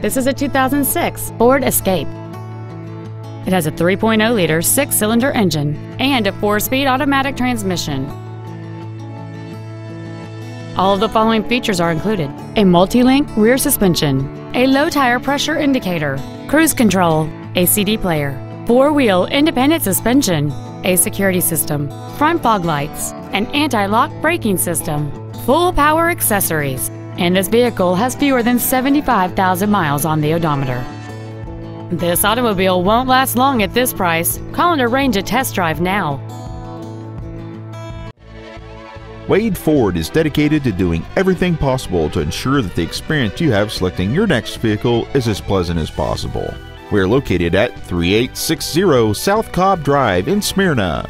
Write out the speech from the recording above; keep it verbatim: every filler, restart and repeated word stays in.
This is a two thousand six Ford Escape. It has a three point oh liter six-cylinder engine and a four-speed automatic transmission. All of the following features are included: a multi-link rear suspension, a low tire pressure indicator, cruise control, a C D player, four-wheel independent suspension, a security system, front fog lights, an anti-lock braking system, full power accessories, and this vehicle has fewer than seventy-five thousand miles on the odometer. This automobile won't last long at this price. Call and arrange a test drive now. Wade Ford is dedicated to doing everything possible to ensure that the experience you have selecting your next vehicle is as pleasant as possible. We are located at thirty-eight sixty South Cobb Drive in Smyrna.